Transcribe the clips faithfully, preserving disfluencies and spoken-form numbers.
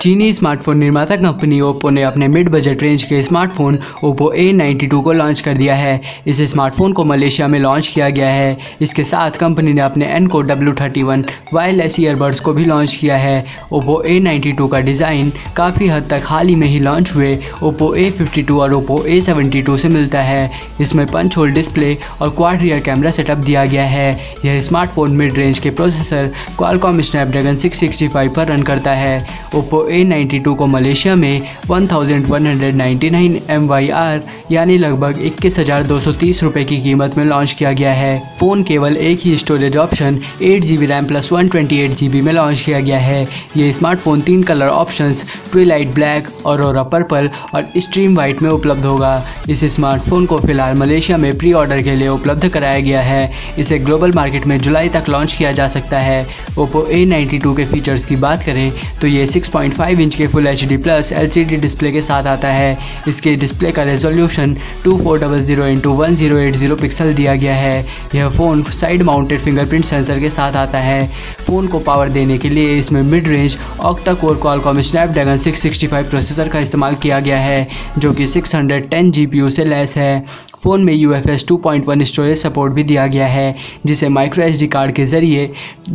चीनी स्मार्टफोन निर्माता company Oppo ने अपने मिड बजट रेंज के smartphone Oppo A ninety two को लॉन्च कर दिया है। इस स्मार्टफोन को मलेशिया में लॉन्च किया गया है। इसके साथ कंपनी ने अपने Enco W thirty one wireless earbuds को भी लॉन्च किया है। ओप्पो ए नाइन्टी टू का डिज़ाइन काफ़ी हद तक हाल ही में ही लॉन्च हुए ओप्पो ए फिफ्टी टू और ओप्पो ए सेवेंटी टू से मिलता है। इसमें पंच होल डिस्प्ले और क्वाड रियर कैमरा सेटअप दिया गया है। यह स्मार्टफोन मिड रेंज के processor Qualcomm Snapdragon six sixty five पर रन करता है। ओप्पो ए नाइन्टी टू को मलेशिया में ग्यारह सौ निन्यानवे एम वाई आर यानी लगभग इक्कीस हज़ार दो सौ तीस रुपये की कीमत में लॉन्च किया गया है। फ़ोन केवल एक ही storage option eight G B RAM plus one twenty eight G B में लॉन्च किया गया है। ये स्मार्टफोन तीन colour options twilight black, aurora purple और स्ट्रीम वाइट में उपलब्ध होगा। इस स्मार्टफोन को फिलहाल मलेशिया में प्री ऑर्डर के लिए उपलब्ध कराया गया है। इसे ग्लोबल मार्केट में जुलाई तक लॉन्च किया जा सकता है। ओप्पो ए नाइन्टी टू के फीचर्स की बात करें तो ये सिक्स पॉइंट फाइव इंच के full H D plus L C D display के साथ आता है। इसके डिस्प्ले का रेजोल्यूशन चौबीस सौ इंटू वन हज़ार अस्सी पिक्सल दिया गया है। यह phone side mounted fingerprint sensor के साथ आता है। फ़ोन को पावर देने के लिए इसमें mid range octa core Qualcomm Snapdragon six sixty five processor का इस्तेमाल किया गया है, जो कि six hundred ten G P U से लेस है। फ़ोन में U F S two point one storage support भी दिया गया है, जिसे माइक्रो एस डी कार्ड के ज़रिए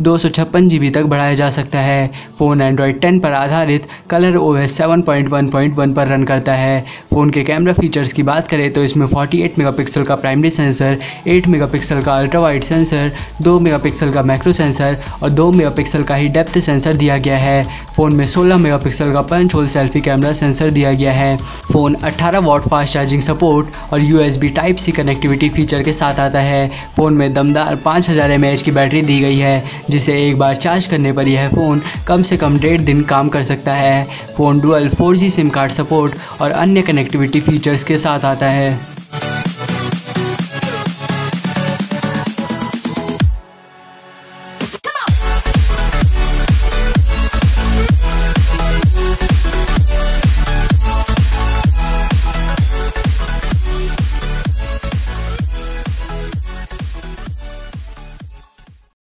दो सौ छप्पन जी बी तक बढ़ाया जा सकता है। फ़ोन एंड्रॉयड टेन पर आधारित Color O S seven point one point one पर रन करता है। फ़ोन के कैमरा फीचर्स की बात करें तो इसमें अड़तालीस मेगापिक्सल का प्राइमरी सेंसर, आठ मेगापिक्सल का अल्ट्रा वाइड सेंसर, दो मेगापिक्सल का मैक्रो सेंसर और दो मेगापिक्सल का ही डेप्थ सेंसर दिया गया है। फ़ोन में सोलह मेगापिक्सल का punch hole selfie camera sensor दिया गया है। फ़ोन अट्ठारह वॉट फास्ट चार्जिंग सपोर्ट और U S B type C connectivity feature के साथ आता है। फ़ोन में दमदार पाँच हज़ार एम ए एच की बैटरी दी गई है, जिसे एक बार चार्ज करने पर यह फ़ोन कम से कम डेढ़ दिन काम कर सकता है। Phone dual four G SIM card support और अन्य कनेक्टिविटी फीचर्स के साथ आता है।